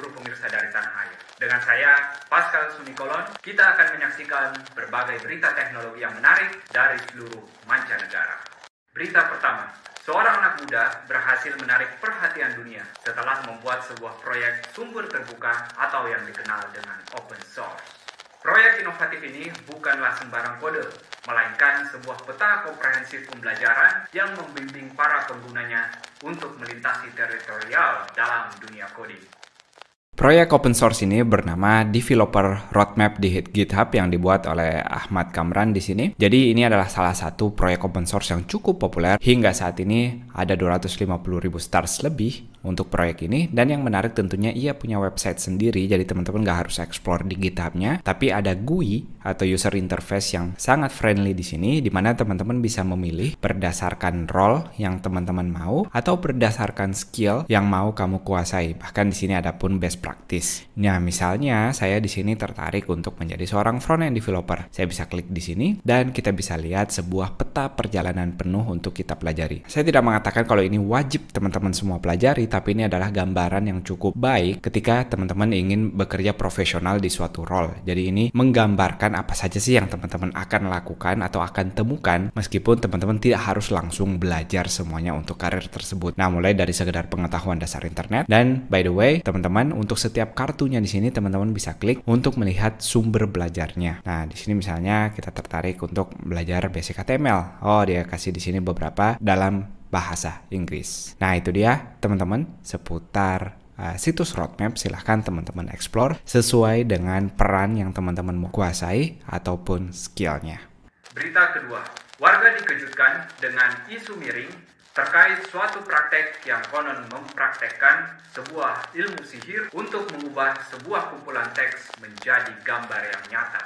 seluruh pemirsa dari tanah air. Dengan saya, Paskal Sumikolon, kita akan menyaksikan berbagai berita teknologi yang menarik dari seluruh mancanegara. Berita pertama, seorang anak muda berhasil menarik perhatian dunia setelah membuat sebuah proyek sumber terbuka atau yang dikenal dengan open source. Proyek inovatif ini bukanlah sembarang kode, melainkan sebuah peta komprehensif pembelajaran yang membimbing para penggunanya untuk melintasi teritorial dalam dunia coding. Proyek open source ini bernama Developer Roadmap di GitHub yang dibuat oleh Ahmad Kamran di sini. Jadi ini adalah salah satu proyek open source yang cukup populer. Hingga saat ini ada 250.000 stars lebih untuk proyek ini. Dan yang menarik tentunya ia punya website sendiri. Jadi teman-teman nggak harus explore di GitHub-nya. Tapi ada GUI atau user interface yang sangat friendly di sini. Dimana teman-teman bisa memilih berdasarkan role yang teman-teman mau. Atau berdasarkan skill yang mau kamu kuasai. Bahkan di sini ada pun best practice. Nah, misalnya saya di sini tertarik untuk menjadi seorang front-end developer. Saya bisa klik di sini dan kita bisa lihat sebuah peta perjalanan penuh untuk kita pelajari. Saya tidak mengatakan kalau ini wajib teman-teman semua pelajari, tapi ini adalah gambaran yang cukup baik ketika teman-teman ingin bekerja profesional di suatu role. Jadi ini menggambarkan apa saja sih yang teman-teman akan lakukan atau akan temukan meskipun teman-teman tidak harus langsung belajar semuanya untuk karir tersebut. Nah, mulai dari sekedar pengetahuan dasar internet. Dan by the way, teman-teman, untuk setiap kartunya di sini teman-teman bisa klik untuk melihat sumber belajarnya. Nah, di sini misalnya kita tertarik untuk belajar basic HTML. Oh, dia kasih di sini beberapa dalam bahasa Inggris. Nah, itu dia teman-teman seputar situs roadmap. Silahkan teman-teman explore sesuai dengan peran yang teman-teman mau kuasai ataupun skillnya. Berita kedua, warga dikejutkan dengan isu miring terkait suatu praktek yang konon mempraktekkan sebuah ilmu sihir untuk mengubah sebuah kumpulan teks menjadi gambar yang nyata.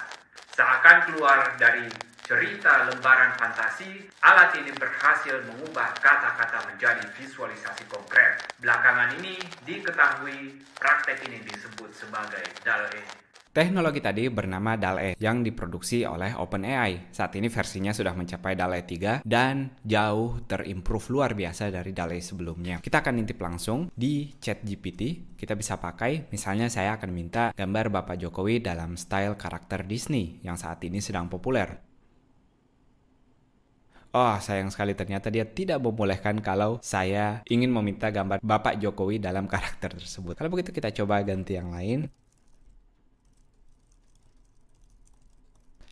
Seakan keluar dari cerita lembaran fantasi, alat ini berhasil mengubah kata-kata menjadi visualisasi konkret. Belakangan ini diketahui praktek ini disebut sebagai DALL·E. Teknologi tadi bernama DALL·E yang diproduksi oleh OpenAI. Saat ini versinya sudah mencapai DALL·E 3 dan jauh terimprove luar biasa dari DALL·E sebelumnya. Kita akan intip langsung di ChatGPT. Kita bisa pakai, misalnya saya akan minta gambar Bapak Jokowi dalam style karakter Disney yang saat ini sedang populer. Oh, sayang sekali ternyata dia tidak membolehkan kalau saya ingin meminta gambar Bapak Jokowi dalam karakter tersebut. Kalau begitu kita coba ganti yang lain.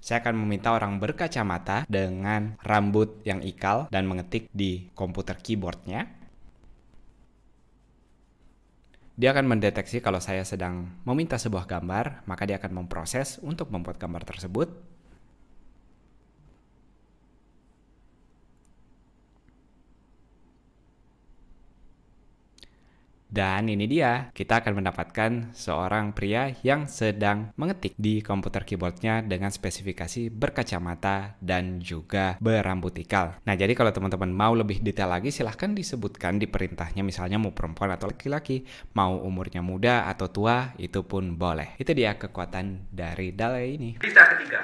Saya akan meminta orang berkacamata dengan rambut yang ikal dan mengetik di komputer keyboardnya. Dia akan mendeteksi kalau saya sedang meminta sebuah gambar, maka dia akan memproses untuk membuat gambar tersebut. Dan ini dia, kita akan mendapatkan seorang pria yang sedang mengetik di komputer keyboardnya dengan spesifikasi berkacamata dan juga berambut ikal. Nah, jadi kalau teman-teman mau lebih detail lagi, silahkan disebutkan di perintahnya, misalnya mau perempuan atau laki-laki, mau umurnya muda atau tua, itu pun boleh. Itu dia kekuatan dari DALL·E ini. Berita ketiga,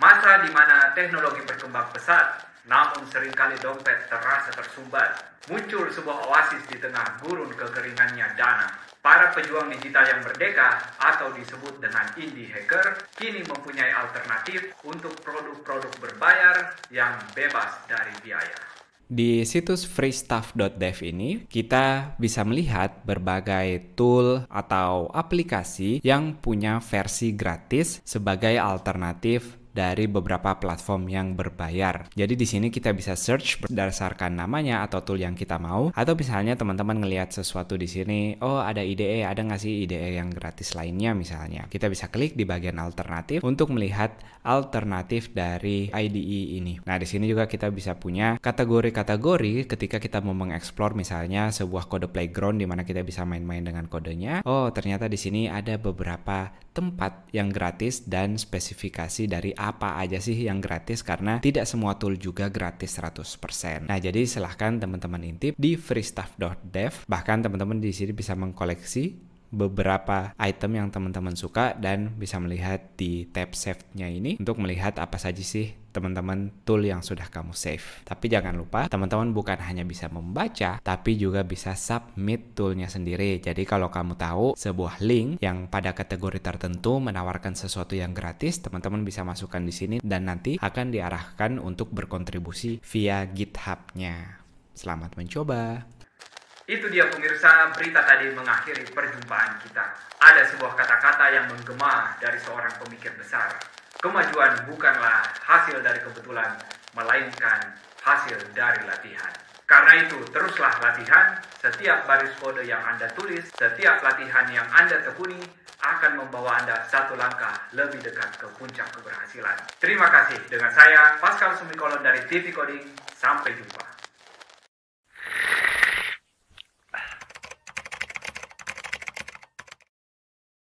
masa di mana teknologi berkembang pesat, namun seringkali dompet terasa tersumbat. Muncul sebuah oasis di tengah gurun kekeringannya dana. Para pejuang digital yang merdeka atau disebut dengan indie hacker kini mempunyai alternatif untuk produk-produk berbayar yang bebas dari biaya. Di situs freestuff.dev ini kita bisa melihat berbagai tool atau aplikasi yang punya versi gratis sebagai alternatif dari beberapa platform yang berbayar. Jadi di sini kita bisa search berdasarkan namanya atau tool yang kita mau, atau misalnya teman-teman ngelihat sesuatu di sini, oh ada IDE, ada nggak sih IDE yang gratis lainnya misalnya. Kita bisa klik di bagian alternatif untuk melihat alternatif dari IDE ini. Nah, di sini juga kita bisa punya kategori-kategori ketika kita mau mengeksplor misalnya sebuah kode playground di mana kita bisa main-main dengan kodenya. Oh, ternyata di sini ada beberapa tempat yang gratis dan spesifikasi dari apa aja sih yang gratis, karena tidak semua tool juga gratis 100%. Nah, jadi silahkan teman-teman intip di freestuff.dev. Bahkan teman-teman di sini bisa mengkoleksi beberapa item yang teman-teman suka dan bisa melihat di tab save-nya ini untuk melihat apa saja sih teman-teman tool yang sudah kamu save. Tapi jangan lupa, teman-teman bukan hanya bisa membaca, tapi juga bisa submit toolnya sendiri. Jadi kalau kamu tahu sebuah link yang pada kategori tertentu menawarkan sesuatu yang gratis, teman-teman bisa masukkan di sini dan nanti akan diarahkan untuk berkontribusi via GitHub-nya. Selamat mencoba. Itu dia pemirsa, berita tadi mengakhiri perjumpaan kita. Ada sebuah kata-kata yang menggema dari seorang pemikir besar. Kemajuan bukanlah hasil dari kebetulan, melainkan hasil dari latihan. Karena itu, teruslah latihan. Setiap baris kode yang Anda tulis, setiap latihan yang Anda tekuni, akan membawa Anda satu langkah lebih dekat ke puncak keberhasilan. Terima kasih. Dengan saya, Paskal Sumikolon dari TV Coding. Sampai jumpa.